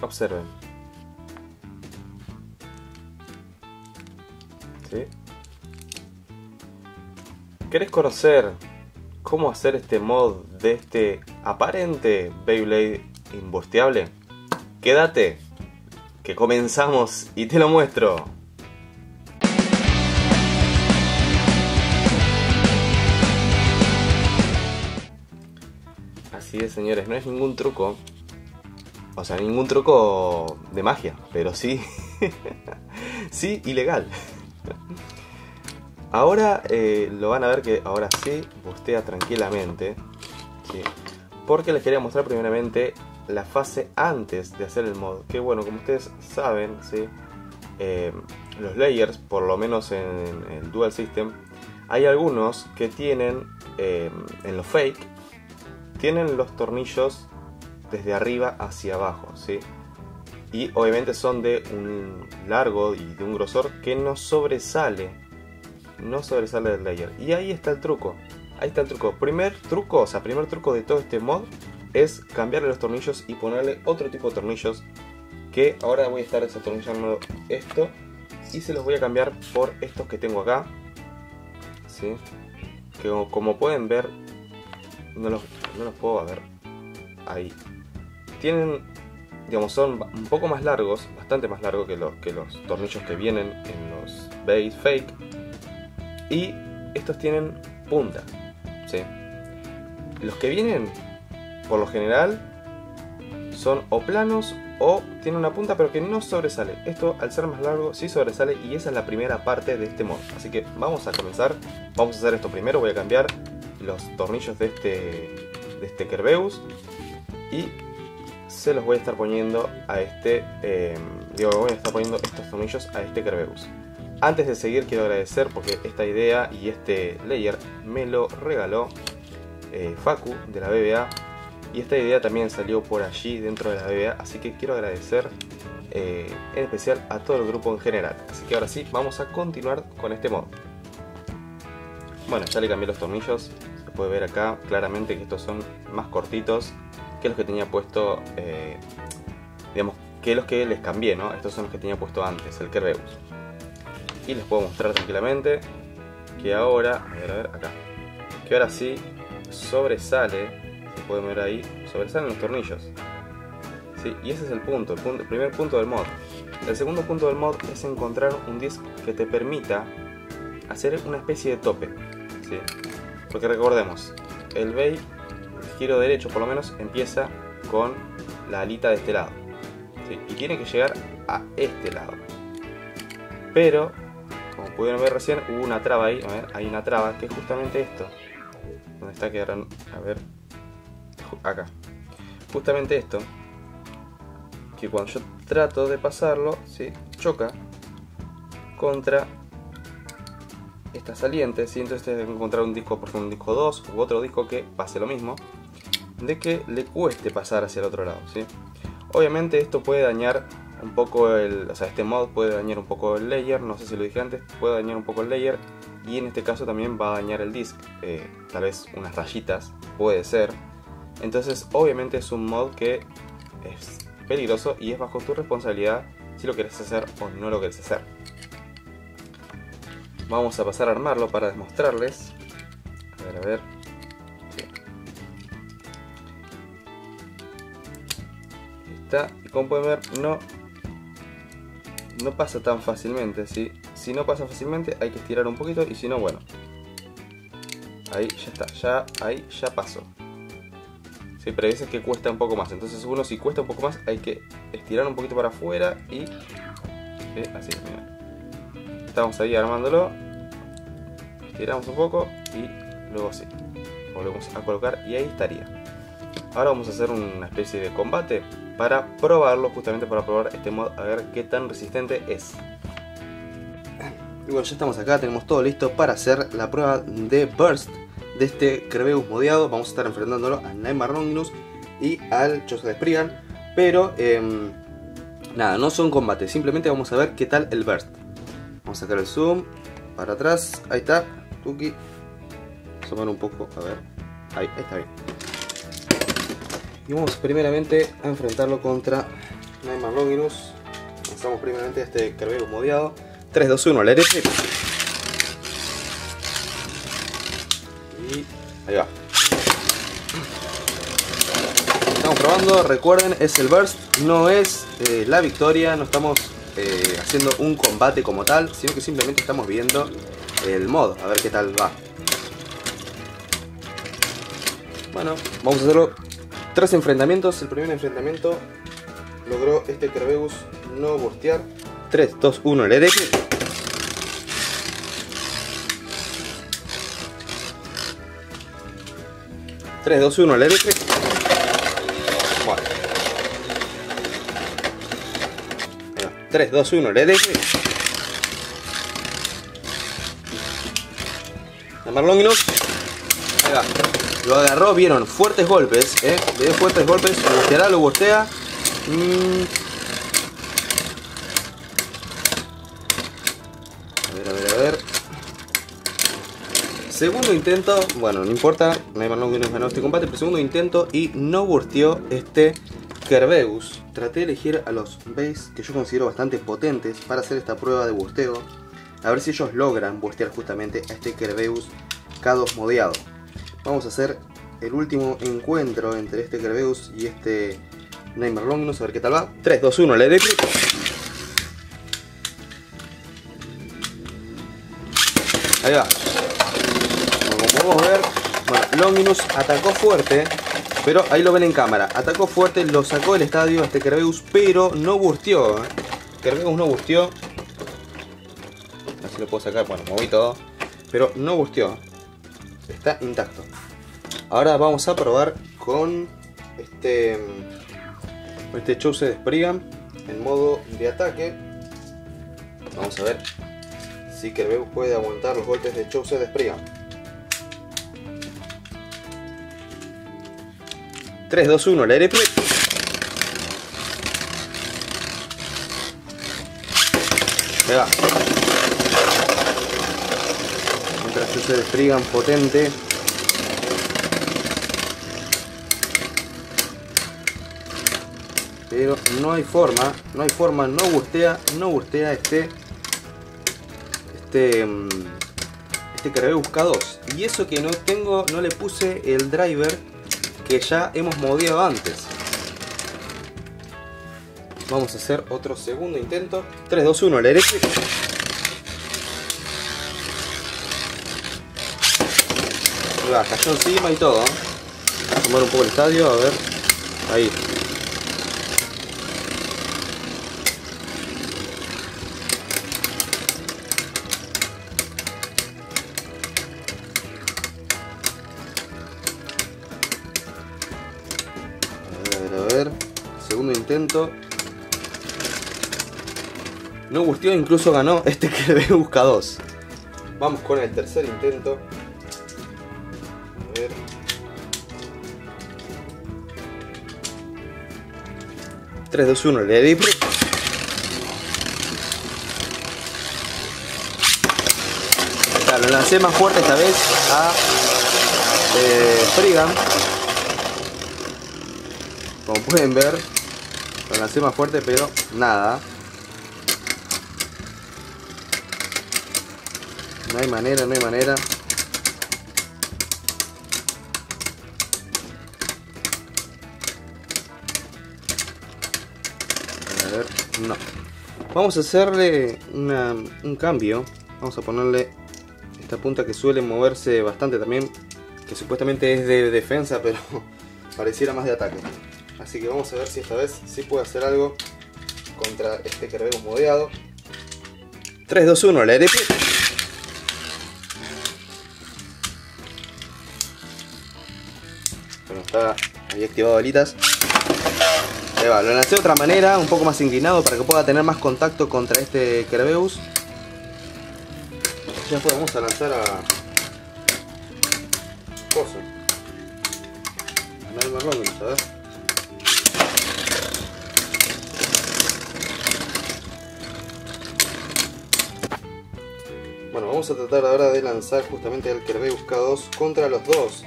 Observen. ¿Sí? ¿Querés conocer cómo hacer este mod de este aparente Beyblade imbusteable? Quédate, que comenzamos y te lo muestro. Así es, señores, no es ningún truco. O sea, ningún truco de magia, pero sí, sí, ilegal. Ahora lo van a ver que ahora sí bustea tranquilamente, ¿sí? Porque les quería mostrar primeramente la fase antes de hacer el mod. Que bueno, como ustedes saben, ¿sí? Los layers, por lo menos en el Dual System, hay algunos que tienen, en los fake, tienen los tornillos desde arriba hacia abajo, ¿sí? Y obviamente son de un largo y de un grosor que no sobresale, no sobresale del layer. Y ahí está el truco, ahí está el truco. Primer truco, o sea, primer truco de todo este mod es cambiarle los tornillos y ponerle otro tipo de tornillos, que ahora voy a estar desatornillando esto y se los voy a cambiar por estos que tengo acá, ¿sí? Que como pueden ver, no los puedo ver ahí. Tienen, digamos, son un poco más largos, bastante más largos que los tornillos que vienen en los base fake. Y estos tienen punta, ¿sí? Los que vienen, por lo general, son o planos o tienen una punta pero que no sobresale. Esto, al ser más largo, sí sobresale, y esa es la primera parte de este mod. Así que vamos a comenzar, vamos a hacer esto primero. Voy a cambiar los tornillos de este Kerberos y se los voy a estar poniendo a este, voy a estar poniendo estos tornillos a este Kerberos. Antes de seguir, quiero agradecer, porque esta idea y este layer me lo regaló Facu de la BBA, y esta idea también salió por allí dentro de la BBA, así que quiero agradecer en especial a todo el grupo en general. Así que ahora sí, vamos a continuar con este mod. Bueno, ya le cambié los tornillos, se puede ver acá claramente que estos son más cortitos que los que tenía puesto, digamos, que los que les cambié, ¿no? Estos son los que tenía puesto antes, el Kerberos. Y les puedo mostrar tranquilamente que ahora, a ver acá, que ahora sí sobresale, se pueden ver ahí, sobresalen los tornillos, ¿sí? Y ese es el primer punto del mod. El segundo punto del mod es encontrar un disc que te permita hacer una especie de tope, ¿sí? Porque recordemos, el Bey, giro derecho por lo menos, empieza con la alita de este lado, ¿sí? Y tiene que llegar a este lado. Pero, como pudieron ver recién, hubo una traba ahí, a ver, hay una traba que es justamente esto. ¿Dónde está? Que ahora, a ver, acá. Justamente esto, que cuando yo trato de pasarlo, ¿sí? Choca contra estas salientes, ¿sí? Entonces tengo que encontrar un disco, por ejemplo, un disco 2 u otro disco que pase lo mismo, de que le cueste pasar hacia el otro lado, ¿sí? Obviamente esto puede dañar un poco el, o sea, este mod puede dañar un poco el layer, no sé si lo dije antes, puede dañar un poco el layer, y en este caso también va a dañar el disc, tal vez unas rayitas, puede ser. Entonces obviamente es un mod que es peligroso y es bajo tu responsabilidad si lo querés hacer o no lo querés hacer. Vamos a pasar a armarlo para demostrarles. A ver, a ver. Sí. Ahí está. Y como pueden ver, no pasa tan fácilmente, ¿sí? Si no pasa fácilmente, hay que estirar un poquito, y si no, bueno, ahí ya está, ya, ahí ya pasó, ¿sí? Pero hay veces que cuesta un poco más, entonces uno, si cuesta un poco más, hay que estirar un poquito para afuera y así, mira. Estamos ahí armándolo, estiramos un poco y luego sí, volvemos a colocar y ahí estaría. Ahora vamos a hacer una especie de combate para probarlo, justamente para probar este mod, a ver qué tan resistente es. Y bueno, ya estamos acá, tenemos todo listo para hacer la prueba de Burst de este Kerberos modeado. Vamos a estar enfrentándolo a Nightmare Longinus y al Choza de Spriggan, pero nada, no son combates, simplemente vamos a ver qué tal el Burst. Vamos a sacar el zoom, para atrás, ahí está, tuki, asomar un poco, a ver, ahí está bien. Y vamos primeramente a enfrentarlo contra Neyman Longinus. Lanzamos primeramente este Carbero modiado. 3, 2, 1, la derecha. Y ahí va. Estamos probando, recuerden, es el burst, no es la victoria, no estamos haciendo un combate como tal, sino que simplemente estamos viendo el modo, a ver qué tal va. Bueno, vamos a hacerlo. 3 enfrentamientos. El primer enfrentamiento logró este Kerbegus no burstear. 3, 2, 1, el EDX. Bueno. 3, 2, 1, el EDX. El Marlonginus. Ahí va. Lo agarró, vieron, fuertes golpes, le dio fuertes golpes, lo voltea. A ver. Segundo intento, bueno, no importa, Neyman Longinus ganó este combate, pero segundo intento y no bursteó este Kerbegus. Traté de elegir a los bays que yo considero bastante potentes para hacer esta prueba de bursteo, a ver si ellos logran burstear justamente a este Kerbegus K2 modeado. Vamos a hacer el último encuentro entre este Kerbegus y este Neyman Longinus, a ver qué tal va. 3, 2, 1, le dé clic. Ahí va. Como podemos ver, bueno, Longinus atacó fuerte, pero ahí lo ven en cámara. Atacó fuerte, lo sacó del estadio este Kerbegus, pero no bursteó. Kerbegus no bursteó. Así lo puedo sacar, bueno, moví todo. Pero no bursteó. Está intacto. Ahora vamos a probar con este Chose de Spriggan en modo de ataque. Vamos a ver si Kerbegus puede aguantar los golpes de Chose de Spriggan. 3, 2, 1, la RP. Ahí va. Contra Chose de Spriggan potente. Pero no hay forma, no burtea este Kerbegus K2. Y eso que no le puse el driver que ya hemos modeado antes. Vamos a hacer otro segundo intento. 3, 2, 1, la derecha. Va, cayó encima y todo. Vamos a sumar un poco el estadio, a ver. Ahí. Segundo intento. No bursteó, incluso ganó este Kerbegus K2. Vamos con el tercer intento. A ver. Tres, dos, uno, le di. Lo lancé más fuerte esta vez a Spriggan. Como pueden ver, lo lancé más fuerte, pero nada. No hay manera. A ver, no. Vamos a hacerle un cambio. Vamos a ponerle esta punta que suele moverse bastante también. Que supuestamente es de defensa, pero pareciera más de ataque. Así que vamos a ver si esta vez sí puede hacer algo contra este Kerbegus modeado. 3, 2, 1, la RP. Bueno, está ahí activado alitas. Ahí va, lo lancé de otra manera, un poco más inclinado para que pueda tener más contacto contra este Kerbegus. Ya podemos lanzar a Pozo. A Neyman Longinus, a ver. Bueno, vamos a tratar ahora de lanzar justamente al Kerbegus K2 contra los dos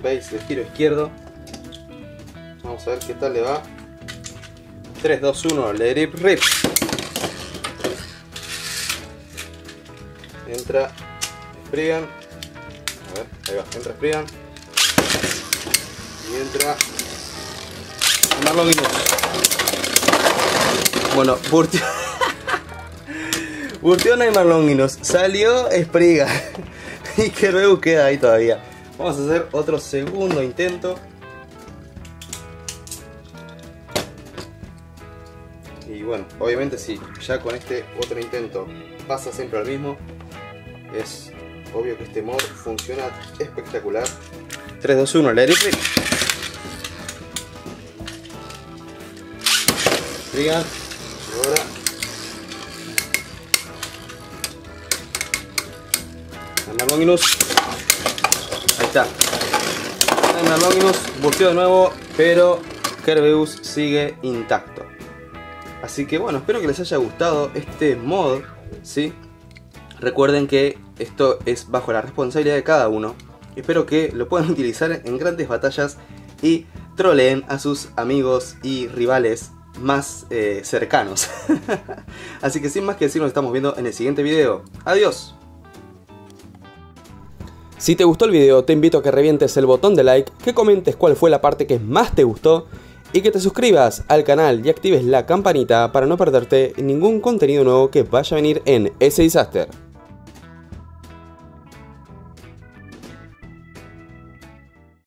bays de giro izquierdo. Vamos a ver qué tal le va. 3, 2, 1, let it rip. Entra Spriggan. A ver, ahí va, entra Spriggan. Y entra Marlon Guinness. Bueno, Burtiona y Marlon Guinness. Salió Spriggan. Y que luego queda ahí todavía. Vamos a hacer otro segundo intento. Y bueno, obviamente sí, ya con este otro intento pasa siempre al mismo. Es obvio que este mod funciona espectacular. 3, 2, 1, let it rip. Spriggan. Ahora. Marlon Guinness. Ahí está. Marlon Guinness volteó de nuevo, pero Kerbeus sigue intacto. Así que bueno, espero que les haya gustado este mod, ¿sí? Recuerden que esto es bajo la responsabilidad de cada uno. Espero que lo puedan utilizar en grandes batallas y troleen a sus amigos y rivales más cercanos. Así que sin más que decir, nos estamos viendo en el siguiente video. ¡Adiós! Si te gustó el video, te invito a que revientes el botón de like, que comentes cuál fue la parte que más te gustó, y que te suscribas al canal y actives la campanita para no perderte ningún contenido nuevo que vaya a venir en ese Disaster.